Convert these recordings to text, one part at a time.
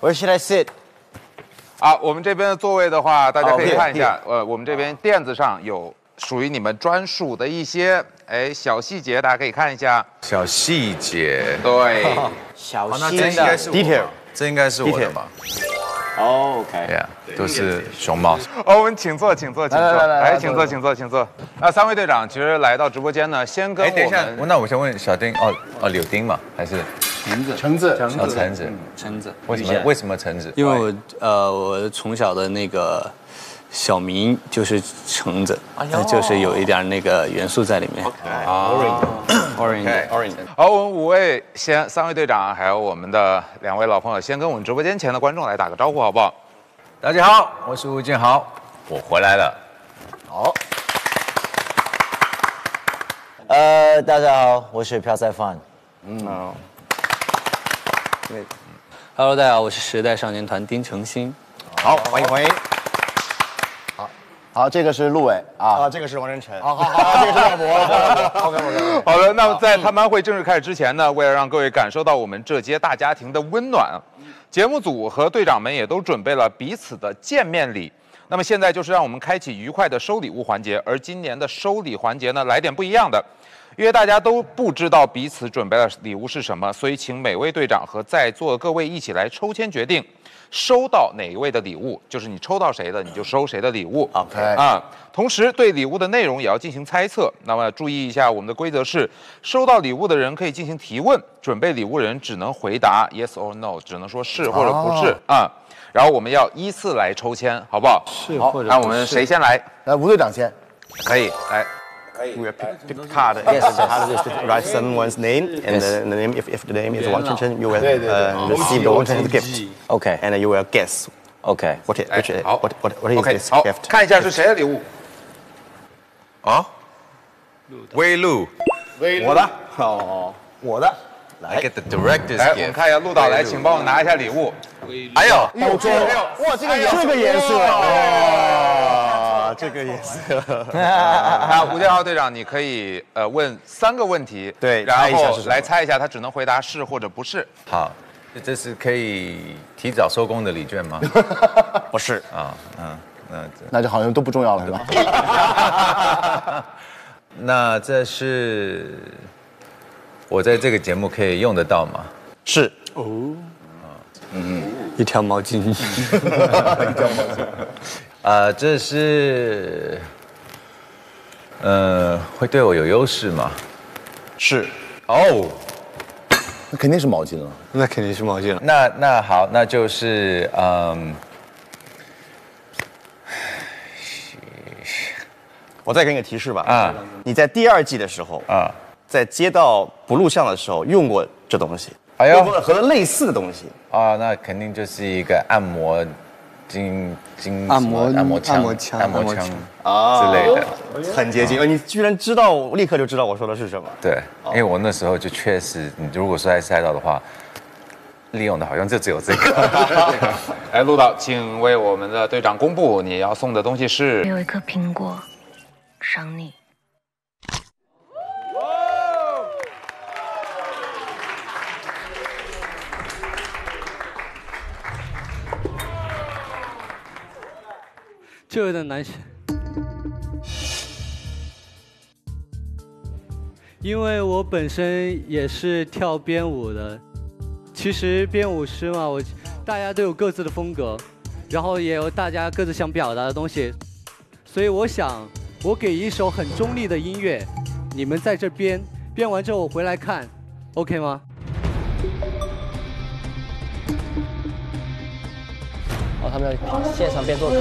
Where should I sit? 啊，我们这边的座位的话，大家可以看一下，我们这边垫子上有属于你们专属的一些小细节，大家可以看一下。小细节，对，小细节 ，detail， 这应该是我的吧？ OK， 都是熊猫。我们请坐，请坐，请坐，来，请坐，请坐，请坐。那三位队长其实来到直播间呢，先跟我们，那我先问小丁，柳丁嘛，还是？ 橙子，为什么橙子？因为我从小的那个小名就是橙子，就是有一点那个元素在里面。Orange。好，我们三位队长还有我们的两位老朋友，先跟我们直播间前的观众来打个招呼，好不好？大家好，我是吴建豪，我回来了。好。大家好，我是朴宰范。嗯。 Hello， 大家好，我是时代少年团丁程鑫。好，欢迎。好，这个是陆伟啊，这个是王仁晨。好，这个是赵博。好的，那么在谈判会正式开始之前呢，为了让各位感受到我们这届大家庭的温暖，节目组和队长们也都准备了彼此的见面礼。那么现在就是让我们开启愉快的收礼物环节，而今年的收礼环节呢，来点不一样的。 因为大家都不知道彼此准备的礼物是什么，所以请每位队长和在座的各位一起来抽签决定，收到哪一位的礼物，就是你抽到谁的，你就收谁的礼物。OK 啊，同时对礼物的内容也要进行猜测。那么注意一下，我们的规则是，收到礼物的人可以进行提问，准备礼物人只能回答 yes or no， 只能说是或者不是啊。然后我们要依次来抽签，好不好？是或者。那我们谁先来？来，吴队长先。可以，来。 We pick a card. Yes, the card is write someone's name, and the name. If the name is Wang Chen, you will receive the Wang Chen gift. Okay, and you will guess. Okay, what is this gift? 看一下是谁的礼物。啊？魏路，我的。哦，我的。来， get the director's gift. 来，我们看一下陆导，来，请帮我拿一下礼物。哎呦，澳洲，哇，这个颜色。 这个也是。好，吴建豪队长，你可以问3个问题，对，然后来猜一下，他只能回答是或者不是。好，这是可以提早收工的礼券吗？不是啊，那就好像都不重要了，是吧？那这是我在这个节目可以用得到吗？是。哦。嗯，一条毛巾。一条毛巾。 这是，会对我有优势吗？是。哦，那肯定是毛巾了。那肯定是毛巾了。那好，那就是我再给你个提示吧。啊，你在第2季的时候啊，在接到不录像的时候用过这东西，用过和类似的东西啊，那肯定就是一个按摩。 按摩枪啊之类的，很接近。你居然知道，我立刻就知道我说的是什么。对，因为我那时候就确实，你如果说在赛道的话，利用的好像就只有这个。哎，陆导，请为我们的队长公布你要送的东西是。有一颗苹果，赏你。就有点难选，因为我本身也是跳编舞的。其实编舞师嘛，大家都有各自的风格，然后也有大家各自想表达的东西。所以我想，我给一首很中立的音乐，你们在这编完之后我回来看 ，OK 吗？哦，他们要现场编作品。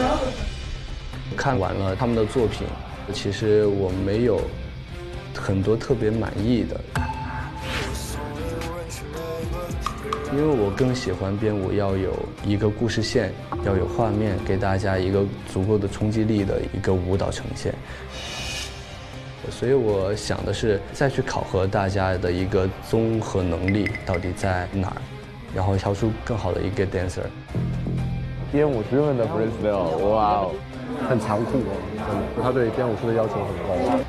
看完了他们的作品，其实我没有很多特别满意的，因为我更喜欢编舞要有一个故事线，要有画面，给大家一个足够的冲击力的一个舞蹈呈现。所以我想的是再去考核大家的一个综合能力到底在哪儿，然后挑出更好的一个 dancer。编舞学问的 freestyle， 哇哦！ 很残酷哦，他对编舞师的要求很高。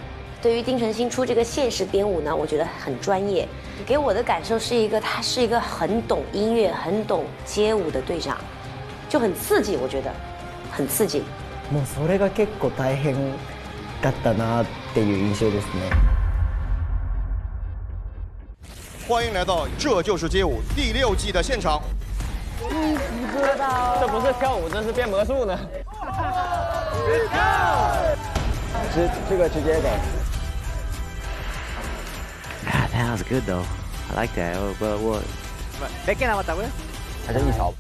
对于丁程鑫出这个现实编舞呢，我觉得很专业，给我的感受是一个他是一个很懂音乐、很懂街舞的队长，就很刺激，我觉得很刺激。もうそれが結構大変だったなっていう印象ですね。 欢迎来到《这就是街舞》第6季的现场。一级歌道，这不是跳舞，这是变魔术呢。Let's go！ 这个直接的。That was good though. I like that. But 别给他我打过来。还剩一条。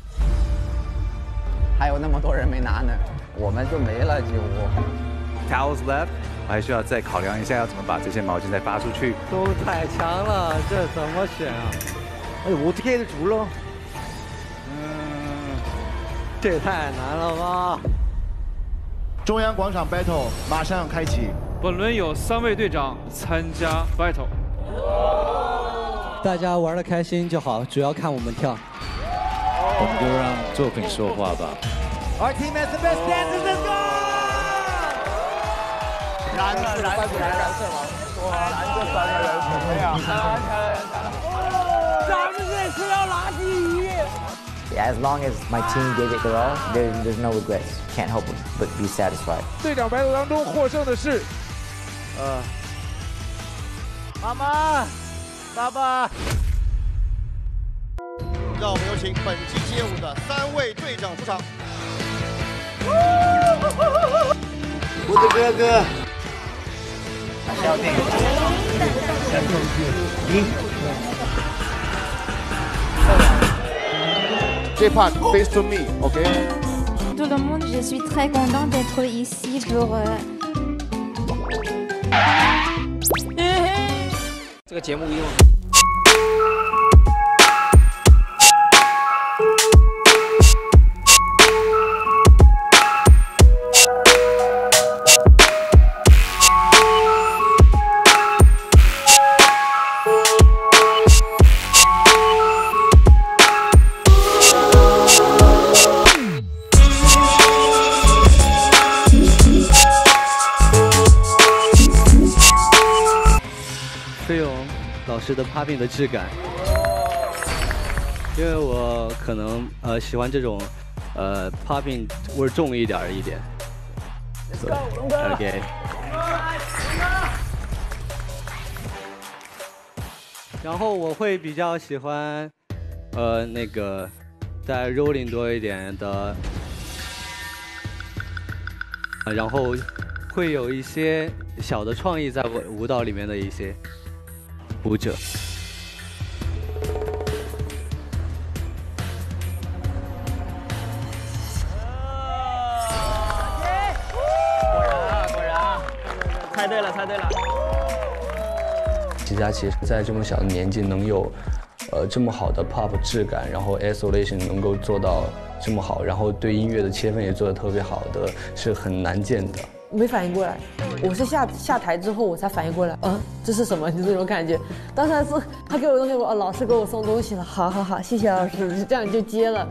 还有那么多人没拿呢，我们就没了几乎。Towels left. 还需要再考量一下，要怎么把这些毛巾再发出去。都太强了，这怎么选啊？哎，我这个足了。嗯，这也太难了吧！中央广场 battle 马上开启。本轮有3位队长参加 battle。大家玩得开心就好，主要看我们跳。我们就让作品说话吧。Our team has the best dancers. Let's go! As long as my team gave it their all, there's no regrets. Can't help but be satisfied. 队长battle当中获胜的是，妈妈，爸爸。让我们有请本季街舞的3位队长出场。我的哥哥。 小弟，J-Pack, face to me, OK? Tout le monde, je suis très content d'être ici pour. 这个节目用。飞勇老师的 popping 的质感，因为我可能喜欢这种popping 味重一点。So, OK。然后我会比较喜欢那个带 rolling 多一点的，然后会有一些小的创意在舞蹈里面的一些。 舞者，果然，猜对了。齐佳琪在这么小的年纪能有，这么好的 pop 质感，然后 isolation 能够做到这么好，然后对音乐的切分也做得特别好的，是很难见的。 没反应过来，我是下台之后我才反应过来，这是什么？就这种感觉。当时他给我东西，老师给我送东西了，好，谢谢老师，就这样就接了。